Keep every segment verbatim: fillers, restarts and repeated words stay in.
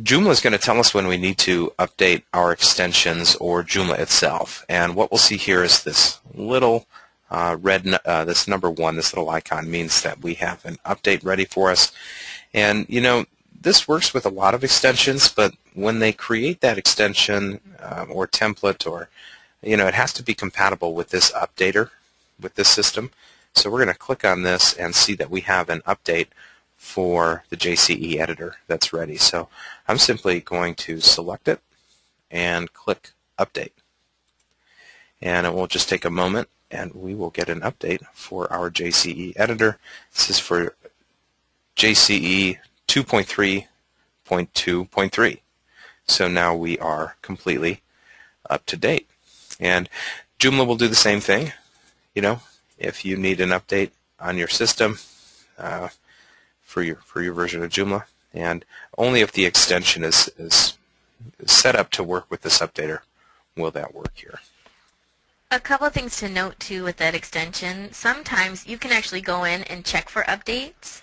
Joomla is going to tell us when we need to update our extensions or Joomla itself. And what we'll see here is this little uh, red, uh, this number one, this little icon means that we have an update ready for us. And, you know, this works with a lot of extensions, but when they create that extension um, or template or, you know, it has to be compatible with this updater, with this system. So we're going to click on this and see that we have an update for the J C E editor that's ready. So I'm simply going to select it and click update. And it will just take a moment and we will get an update for our J C E editor. This is for J C E two point three point two point three. So now we are completely up to date. And Joomla will do the same thing. You know, if you need an update on your system, uh, for your for your version of Joomla, and only if the extension is, is set up to work with this updater will that work here. A couple of things to note too with that extension. Sometimes you can actually go in and check for updates.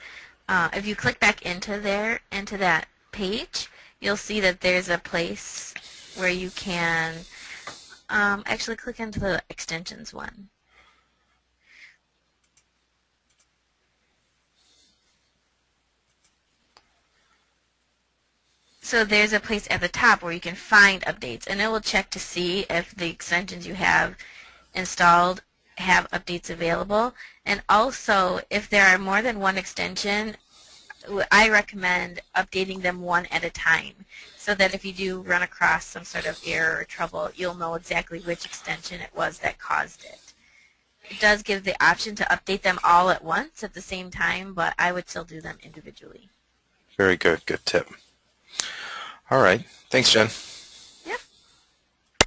Uh, if you click back into there into that page, you'll see that there's a place where you can um, actually click into the extensions one. So there's a place at the top where you can find updates, and it will check to see if the extensions you have installed have updates available. And also, if there are more than one extension, I recommend updating them one at a time, so that if you do run across some sort of error or trouble, you'll know exactly which extension it was that caused it. It does give the option to update them all at once at the same time, but I would still do them individually. Very good. Good tip. All right. Thanks, Jen.